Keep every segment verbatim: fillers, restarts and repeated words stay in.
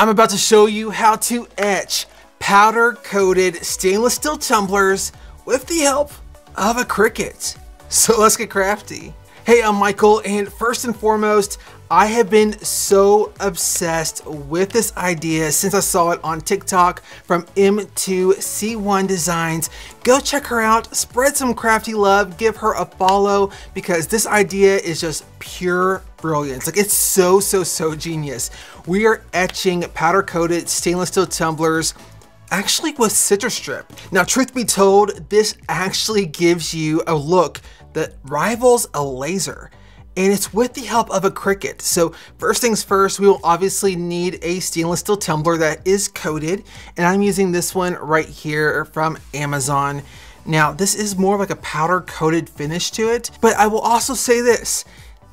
I'm about to show you how to etch powder-coated stainless steel tumblers with the help of a Cricut. So let's get crafty. Hey, I'm Michael, and first and foremost, I have been so obsessed with this idea since I saw it on TikTok from M two C one Designs. Go check her out, spread some crafty love, give her a follow, because this idea is just pure brilliance. Like, it's so, so, so genius. We are etching powder-coated stainless steel tumblers actually with Citrus Strip. Now, truth be told, this actually gives you a look that rivals a laser. And it's with the help of a Cricut. So first things first, we will obviously need a stainless steel tumbler that is coated. And I'm using this one right here from Amazon. Now, this is more of like a powder coated finish to it. But I will also say this,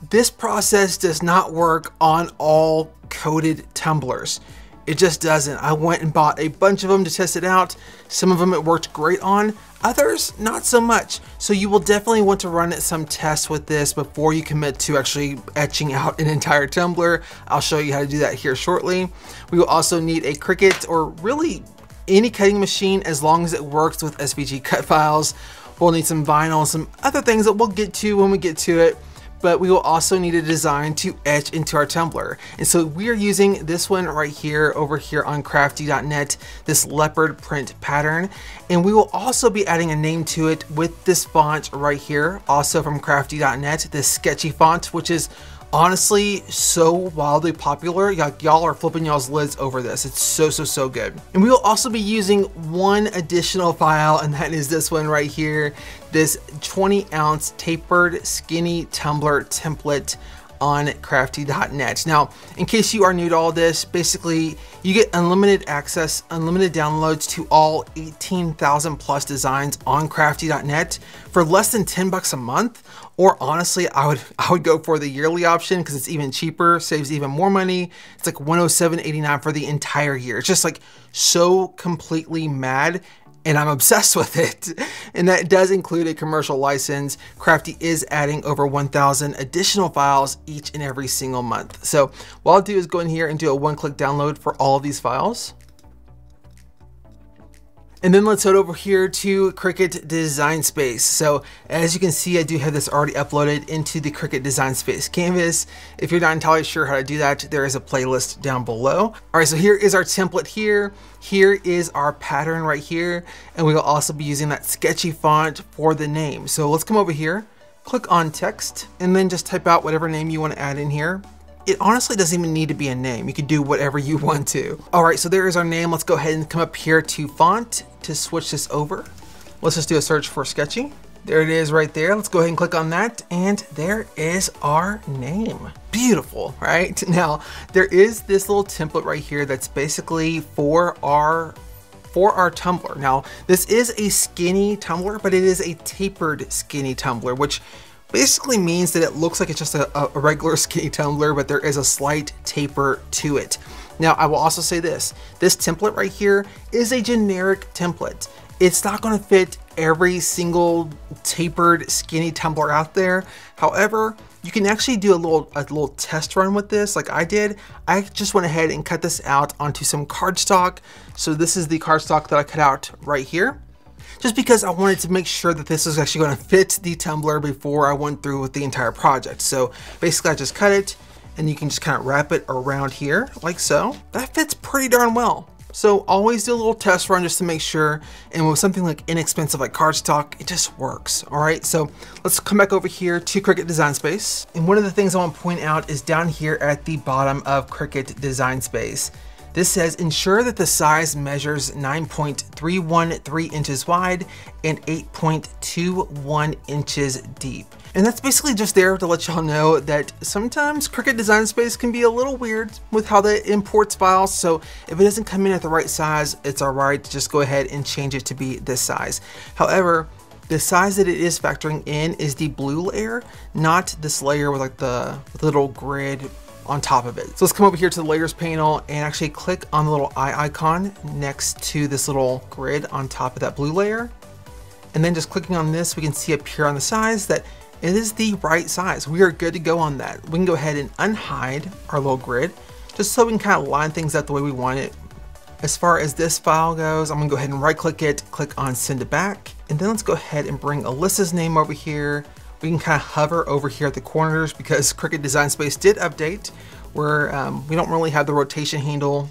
this process does not work on all coated tumblers. It just doesn't. I went and bought a bunch of them to test it out. Some of them it worked great on, others not so much. So you will definitely want to run some tests with this before you commit to actually etching out an entire tumbler. I'll show you how to do that here shortly. We will also need a Cricut, or really any cutting machine as long as it works with S V G cut files. We'll need some vinyl, some other things that we'll get to when we get to it. But we will also need a design to etch into our tumbler. And so we are using this one right here over here on crafty dot net, this leopard print pattern. And we will also be adding a name to it with this font right here, also from crafty dot net, this sketchy font, which is honestly so wildly popular. Y'all are flipping y'all's lids over this. It's so, so, so good. And we will also be using one additional file, and that is this one right here, this twenty ounce tapered skinny tumbler template on crafty dot net. Now, in case you are new to all this, basically you get unlimited access, unlimited downloads to all eighteen thousand plus designs on crafty dot net for less than ten bucks a month. Or honestly, I would I would go for the yearly option because it's even cheaper, saves even more money. It's like one oh seven eighty-nine for the entire year. It's just like so completely mad. And I'm obsessed with it. And that does include a commercial license. Crafty is adding over one thousand additional files each and every single month. So what I'll do is go in here and do a one-click download for all of these files. And then let's head over here to Cricut Design Space. So as you can see, I do have this already uploaded into the Cricut Design Space canvas. If you're not entirely sure how to do that, there is a playlist down below. All right, so here is our template here. Here is our pattern right here. And we will also be using that sketchy font for the name. So let's come over here, click on text, and then just type out whatever name you want to add in here. It honestly doesn't even need to be a name. You can do whatever you want to. All right, so there is our name. Let's go ahead and come up here to font to switch this over. Let's just do a search for sketchy. There it is right there. Let's go ahead and click on that. And there is our name. Beautiful, right? Now, there is this little template right here that's basically for our for our tumbler. Now, this is a skinny tumbler, but it is a tapered skinny tumbler, which basically means that it looks like it's just a, a regular skinny tumbler, but there is a slight taper to it. Now, I will also say this, this template right here is a generic template. It's not gonna fit every single tapered skinny tumbler out there. However, you can actually do a little, a little test run with this like I did. I just went ahead and cut this out onto some cardstock. So this is the cardstock that I cut out right here, just because I wanted to make sure that this was actually going to fit the tumbler before I went through with the entire project. So basically I just cut it, and you can just kind of wrap it around here like so. That fits pretty darn well. So always do a little test run just to make sure. And with something like inexpensive like cardstock, it just works. All right, so let's come back over here to Cricut Design Space. And one of the things I want to point out is down here at the bottom of Cricut Design Space, this says, ensure that the size measures nine point three one three inches wide and eight point two one inches deep. And that's basically just there to let y'all know that sometimes Cricut Design Space can be a little weird with how they import files. So if it doesn't come in at the right size, it's all right to just go ahead and change it to be this size. However, the size that it is factoring in is the blue layer, not this layer with like the little grid on top of it. So let's come over here to the layers panel and actually click on the little eye icon next to this little grid on top of that blue layer. And then just clicking on this, we can see up here on the size that it is the right size. We are good to go on that. We can go ahead and unhide our little grid. just so we can kind of line things up the way we want it. As far as this file goes, I'm gonna go ahead and right click it, click on send it back, and then let's go ahead and bring Alyssa's name over here. We can kind of hover over here at the corners because Cricut Design Space did update where um, we don't really have the rotation handle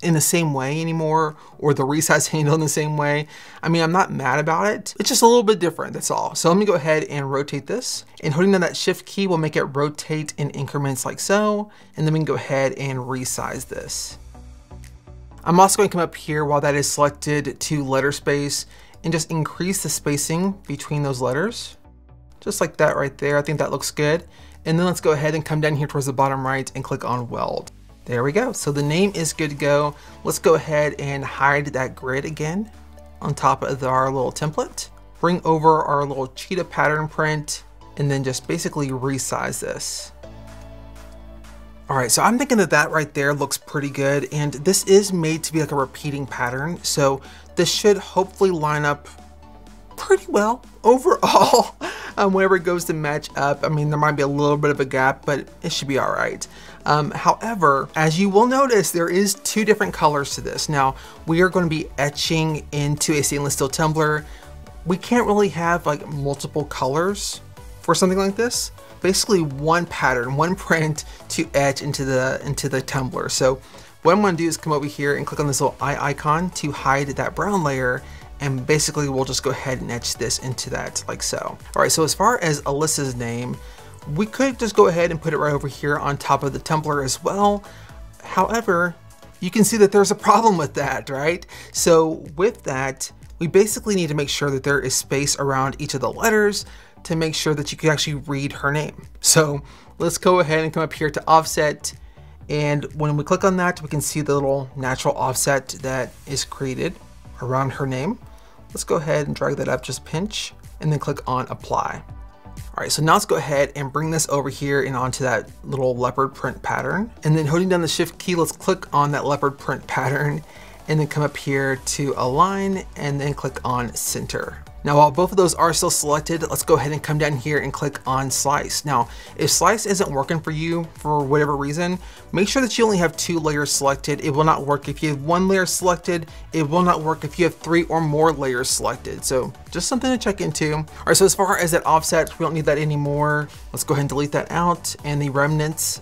in the same way anymore, or the resize handle in the same way. I mean, I'm not mad about it. It's just a little bit different, that's all. So let me go ahead and rotate this, and holding down that shift key will make it rotate in increments like so, and then we can go ahead and resize this. I'm also going to come up here while that is selected to letter space and just increase the spacing between those letters. Just like that right there. I think that looks good. And then let's go ahead and come down here towards the bottom right and click on weld. There we go. So the name is good to go. Let's go ahead and hide that grid again on top of our little template. Bring over our little cheetah pattern print and then just basically resize this. All right, so I'm thinking that that right there looks pretty good, and this is made to be like a repeating pattern, so this should hopefully line up pretty well overall. Um, whenever it goes to match up, I mean, there might be a little bit of a gap, but it should be all right. Um, however, as you will notice, there is two different colors to this. Now, we are gonna be etching into a stainless steel tumbler. We can't really have like multiple colors for something like this. Basically one pattern, one print to etch into the into the tumbler. So what I'm gonna do is come over here and click on this little eye icon to hide that brown layer, and basically we'll just go ahead and etch this into that like so. All right, so as far as Alyssa's name, we could just go ahead and put it right over here on top of the tumbler as well. However, you can see that there's a problem with that, right? So with that, we basically need to make sure that there is space around each of the letters to make sure that you can actually read her name. So let's go ahead and come up here to offset. And when we click on that, we can see the little natural offset that is created around her name. Let's go ahead and drag that up just a pinch and then click on apply. All right, so now let's go ahead and bring this over here and onto that little leopard print pattern. And then holding down the shift key, let's click on that leopard print pattern and then come up here to align and then click on center. Now, while both of those are still selected, let's go ahead and come down here and click on slice. Now, if slice isn't working for you for whatever reason, make sure that you only have two layers selected. It will not work if you have one layer selected. It will not work if you have three or more layers selected. So just something to check into. All right, so as far as that offset, we don't need that anymore. Let's go ahead and delete that out, and the remnants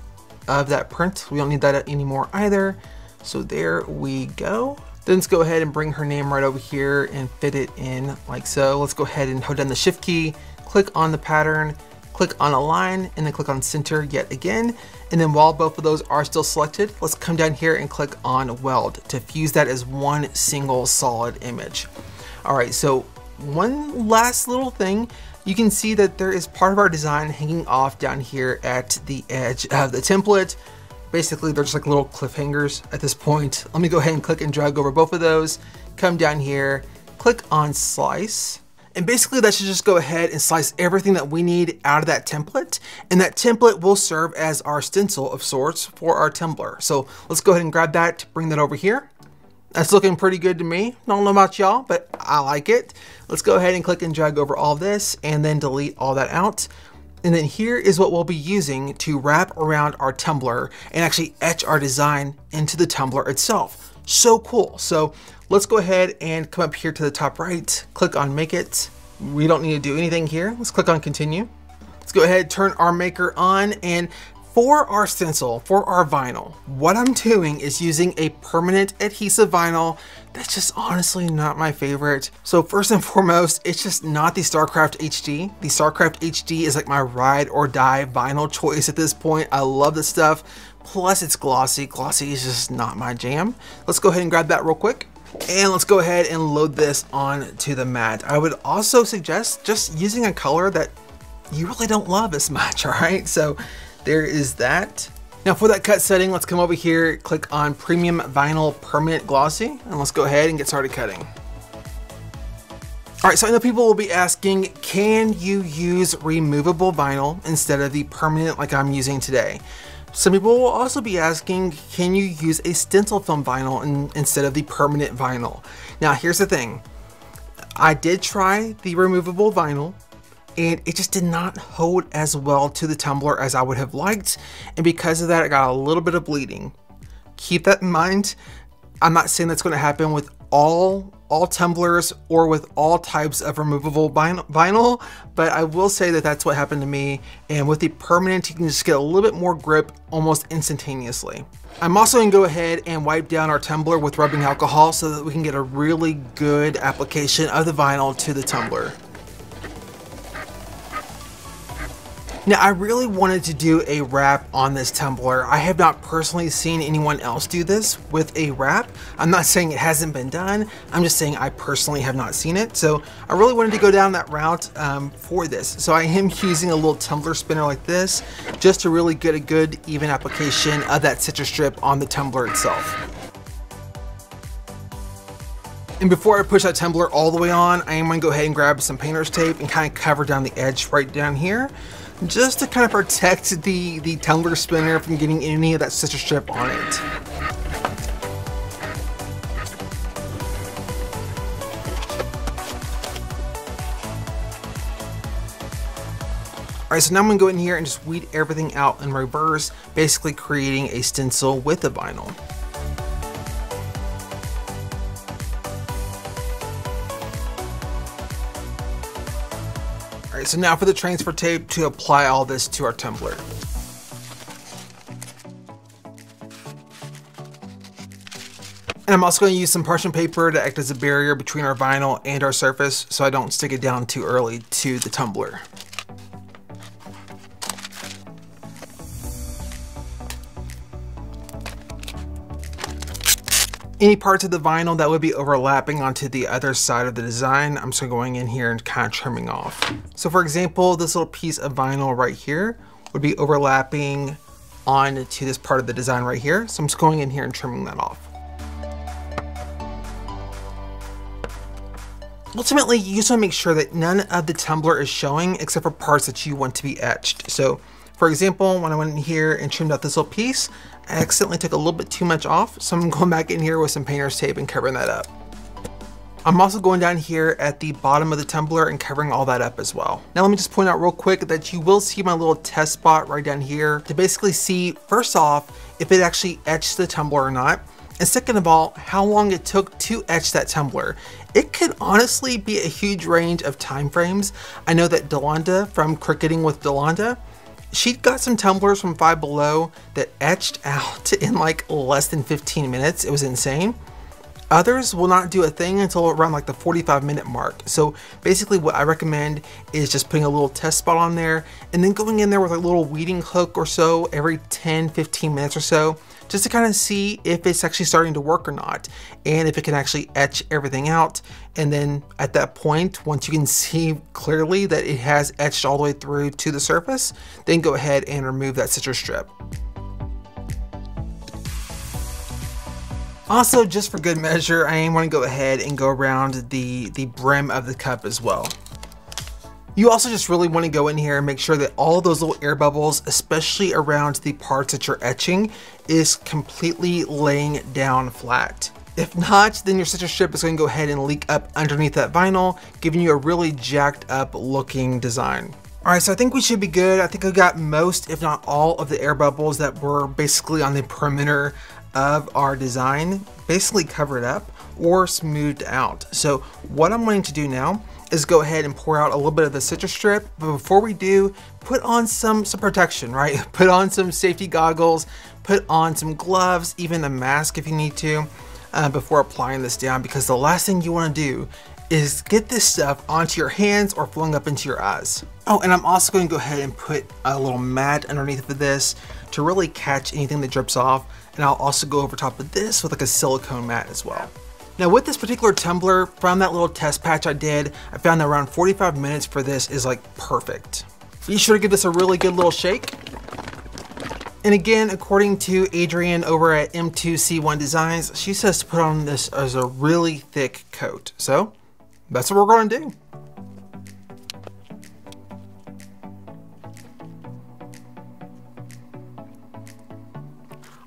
of that print, we don't need that anymore either. So there we go. Then let's go ahead and bring her name right over here and fit it in like so. Let's go ahead and hold down the shift key, click on the pattern, click on align, and then click on center yet again. And then while both of those are still selected, let's come down here and click on weld to fuse that as one single solid image. All right, so one last little thing. You can see that there is part of our design hanging off down here at the edge of the template. Basically, they're just like little cliffhangers at this point. Let me go ahead and click and drag over both of those, come down here, click on slice. And basically that should just go ahead and slice everything that we need out of that template. And that template will serve as our stencil of sorts for our tumbler. So let's go ahead and grab that, bring that over here. That's looking pretty good to me. Don't know about y'all, but I like it. Let's go ahead and click and drag over all this and then delete all that out. And then here is what we'll be using to wrap around our tumbler and actually etch our design into the tumbler itself. So cool. So let's go ahead and come up here to the top right, click on make it. We don't need to do anything here. Let's click on continue. Let's go ahead, turn our maker on, and for our stencil, for our vinyl, what I'm doing is using a permanent adhesive vinyl. That's just honestly not my favorite. So first and foremost, it's just not the StarCraft H D. The StarCraft H D is like my ride or die vinyl choice at this point. I love this stuff. Plus it's glossy. Glossy is just not my jam. Let's go ahead and grab that real quick. And let's go ahead and load this onto the mat. I would also suggest just using a color that you really don't love as much, all right? So there is that. Now for that cut setting, let's come over here, click on Premium Vinyl Permanent Glossy, and let's go ahead and get started cutting. All right, so I know people will be asking, can you use removable vinyl instead of the permanent like I'm using today? Some people will also be asking, can you use a stencil film vinyl in, instead of the permanent vinyl? Now here's the thing. I did try the removable vinyl, and it just did not hold as well to the tumbler as I would have liked. And because of that, I got a little bit of bleeding. keep that in mind. I'm not saying that's going to happen with all all tumblers or with all types of removable vinyl, but I will say that that's what happened to me. And with the permanent, you can just get a little bit more grip almost instantaneously. I'm also going to go ahead and wipe down our tumbler with rubbing alcohol so that we can get a really good application of the vinyl to the tumbler. Now, I really wanted to do a wrap on this tumbler. I have not personally seen anyone else do this with a wrap. I'm not saying it hasn't been done. I'm just saying I personally have not seen it. So I really wanted to go down that route um, for this. So I am using a little tumbler spinner like this just to really get a good even application of that citrus strip on the tumbler itself. And before I push that tumbler all the way on, I am gonna go ahead and grab some painter's tape and kind of cover down the edge right down here, just to kind of protect the, the tumbler spinner from getting any of that citrus strip on it. All right, so now I'm gonna go in here and just weed everything out in reverse, basically creating a stencil with the vinyl. All right, so now for the transfer tape to apply all this to our tumbler. And I'm also going to use some parchment paper to act as a barrier between our vinyl and our surface so I don't stick it down too early to the tumbler. Any parts of the vinyl that would be overlapping onto the other side of the design, I'm just going in here and kind of trimming off. So for example, this little piece of vinyl right here would be overlapping onto this part of the design right here. So I'm just going in here and trimming that off. Ultimately, you just want to make sure that none of the tumbler is showing except for parts that you want to be etched. So for example, when I went in here and trimmed out this little piece, I accidentally took a little bit too much off, so I'm going back in here with some painter's tape and covering that up. I'm also going down here at the bottom of the tumbler and covering all that up as well. Now let me just point out real quick that you will see my little test spot right down here to basically see, first off, if it actually etched the tumbler or not. And second of all, how long it took to etch that tumbler. It could honestly be a huge range of time frames. I know that Delonda from Cricketing with Delonda, she got some tumblers from Five Below that etched out in like less than fifteen minutes. It was insane. Others will not do a thing until around like the forty-five minute mark. So basically what I recommend is just putting a little test spot on there and then going in there with a little weeding hook or so every ten, fifteen minutes or so, just to kind of see if it's actually starting to work or not and if it can actually etch everything out. And then at that point, once you can see clearly that it has etched all the way through to the surface, then go ahead and remove that citrus strip. Also, just for good measure, I am going to go ahead and go around the, the brim of the cup as well. You also just really want to go in here and make sure that all those little air bubbles, especially around the parts that you're etching, is completely laying down flat. If not, then your citrus strip is going to go ahead and leak up underneath that vinyl, giving you a really jacked up looking design. All right, so I think we should be good. I think I got most, if not all, of the air bubbles that were basically on the perimeter of our design basically covered up or smoothed out. So what I'm going to do now is go ahead and pour out a little bit of the citrus strip, but before we do, put on some some protection, right? Put on some safety goggles, put on some gloves, even a mask if you need to, uh, before applying this down, because the last thing you want to do is get this stuff onto your hands or flung up into your eyes. Oh, and I'm also going to go ahead and put a little mat underneath of this to really catch anything that drips off. And I'll also go over top of this with like a silicone mat as well. Now with this particular tumbler, from that little test patch I did, I found that around forty-five minutes for this is like perfect. Be sure to give this a really good little shake. And again, according to Adrienne over at M two C one Designs, she says to put on this as a really thick coat. So that's what we're going to do.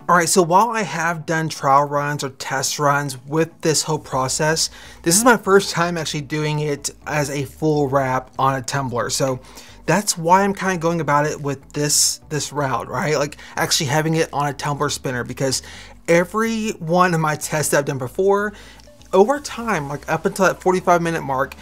All right, so while I have done trial runs or test runs with this whole process, this is my first time actually doing it as a full wrap on a tumbler. So that's why I'm kind of going about it with this, this route, right? Like actually having it on a tumbler spinner, because every one of my tests that I've done before, over time, like up until that forty-five minute mark,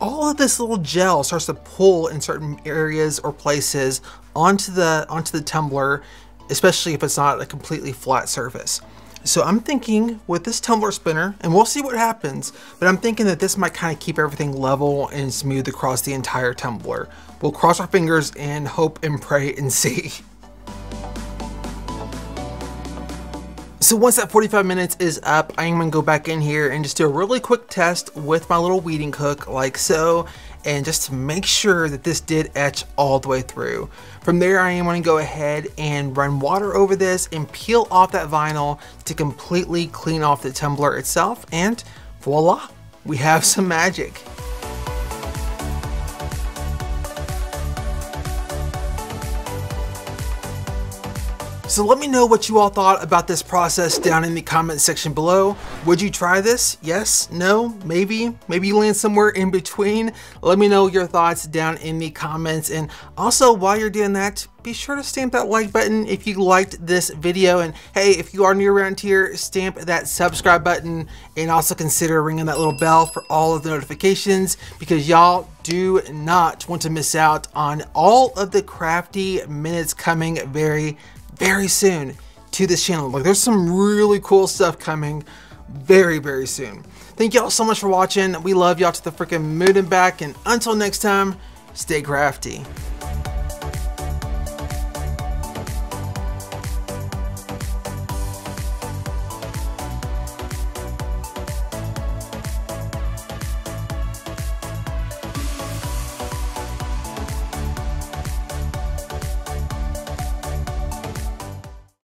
all of this little gel starts to pull in certain areas or places onto the onto the tumbler, especially if it's not a completely flat surface. So I'm thinking with this tumbler spinner, and we'll see what happens, but I'm thinking that this might kind of keep everything level and smooth across the entire tumbler. We'll cross our fingers and hope and pray and see. So once that forty-five minutes is up, I'm gonna go back in here and just do a really quick test with my little weeding hook, like so, and just to make sure that this did etch all the way through. From there, I am gonna go ahead and run water over this and peel off that vinyl to completely clean off the tumbler itself, and voila, we have some magic. So let me know what you all thought about this process down in the comment section below. Would you try this? Yes? No? Maybe? Maybe you land somewhere in between? Let me know your thoughts down in the comments. And also, while you're doing that, be sure to stamp that like button if you liked this video. And hey, if you are new around here, stamp that subscribe button and also consider ringing that little bell for all of the notifications, because y'all do not want to miss out on all of the crafty minutes coming very very soon to this channel. Like, there's some really cool stuff coming very very soon. Thank y'all so much for watching. We love y'all to the freaking moon and back, and until next time, stay crafty.